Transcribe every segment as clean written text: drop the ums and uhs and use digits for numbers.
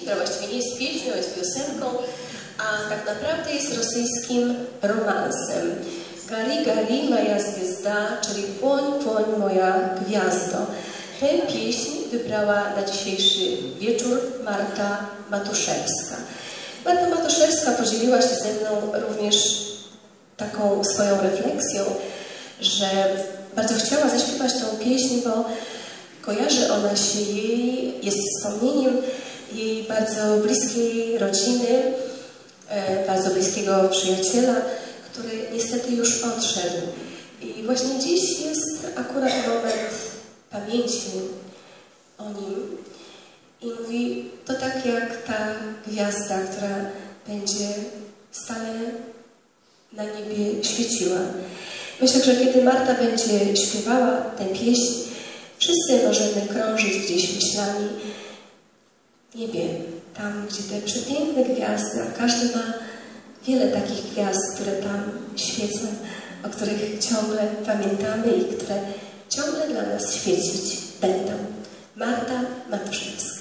która właściwie nie jest pieśnią, jest piosenką, a tak naprawdę jest rosyjskim romansem. Gari, gari, moja gwiazda, czyli płoń, płoń, moja gwiazdo. Tę pieśń wybrała na dzisiejszy wieczór Marta Matuszewska. Marta Matuszewska podzieliła się ze mną również taką swoją refleksją, że bardzo chciała zaśpiewać tą pieśń, bo kojarzy ona się jej, jest wspomnieniem jej bardzo bliskiej rodziny, bardzo bliskiego przyjaciela, który niestety już odszedł. I właśnie dziś jest akurat moment pamięci o nim. I mówi, to tak jak ta gwiazda, która będzie stale na niebie świeciła. Myślę, że kiedy Marta będzie śpiewała tę pieśń, wszyscy możemy krążyć gdzieś myślami w niebie, tam gdzie te przepiękne gwiazdy, a każdy ma wiele takich gwiazd, które tam świecą, o których ciągle pamiętamy i które ciągle dla nas świecić będą. Marta Matuszewska.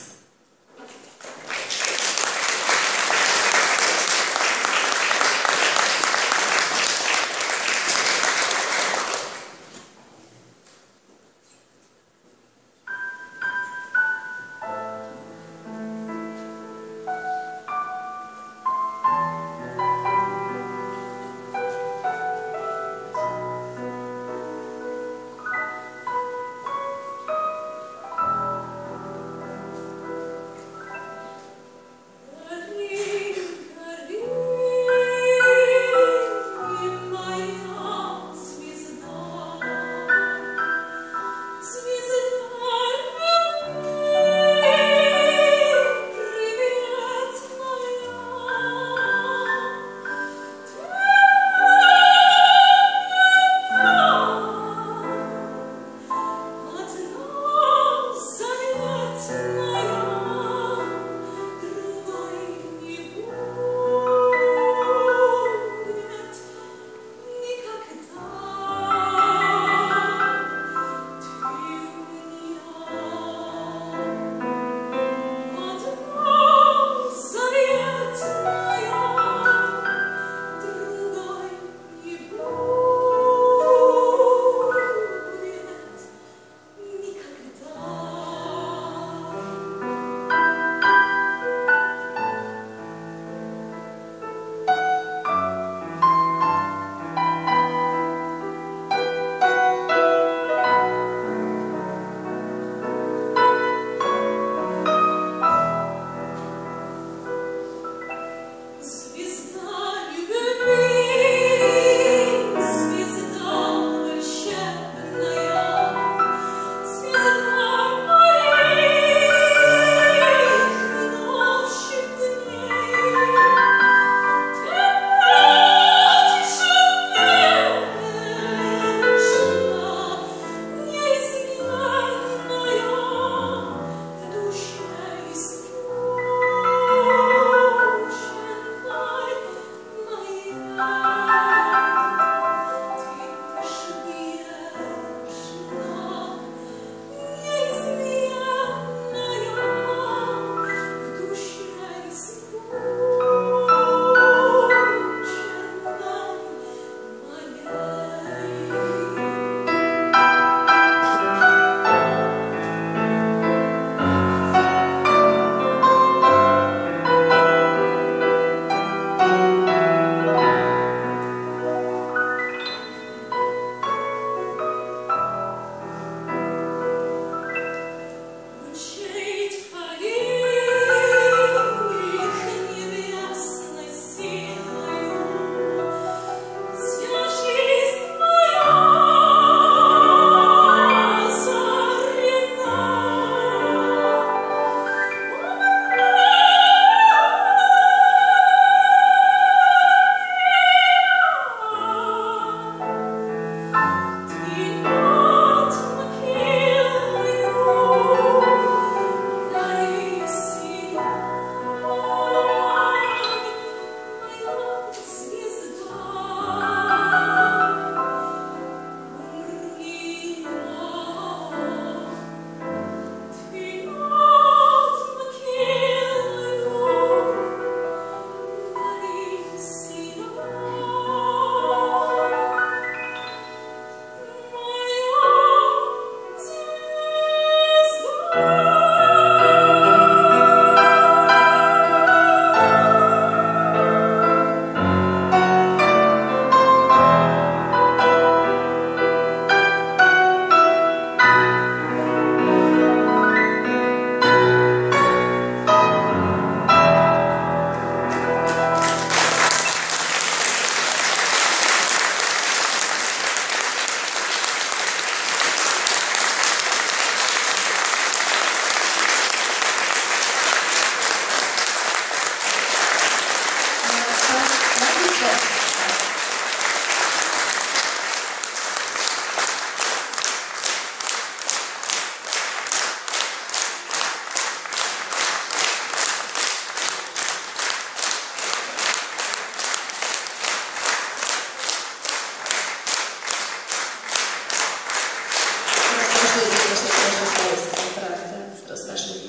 Właśnie, właśnie, właśnie, to jest naprawdę straszne.